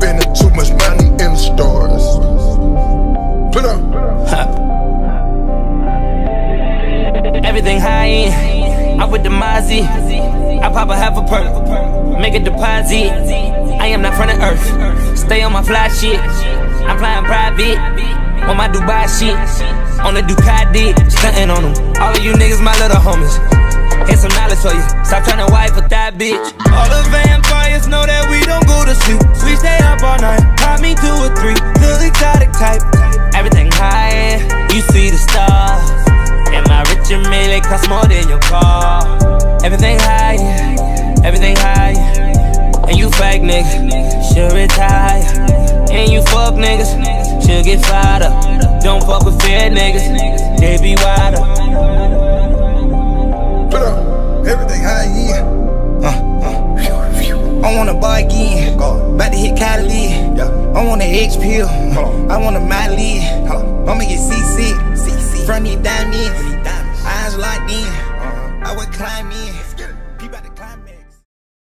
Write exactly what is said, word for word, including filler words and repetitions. spending too much money in the stores. Put up. Huh. Everything high end. I'm with the Mozzie. I pop a half a perk, make a deposit. I am not from the earth. Stay on my fly shit. I'm flying private. On my Dubai shit, on the Ducati, stuntin' on them. All of you niggas my little homies. Here's some knowledge for you, stop tryna wife a thigh bitch. All the vampires know that we don't go to sleep. We stay up all night, pop me two or three. Little exotic type, everything high, you see the stars. And my rich and million cost more than your car. Everything high, everything high. And you fake niggas, should retire. And you fuck niggas, should get fired up. Don't fuck with fair niggas, they be wider. Put up, everything high, yeah. Uh, uh. I wanna buy again, about to hit Kylie. Yeah. I want an H pill, I want a Miley. I'ma get C C, from these diamonds, eyes locked in.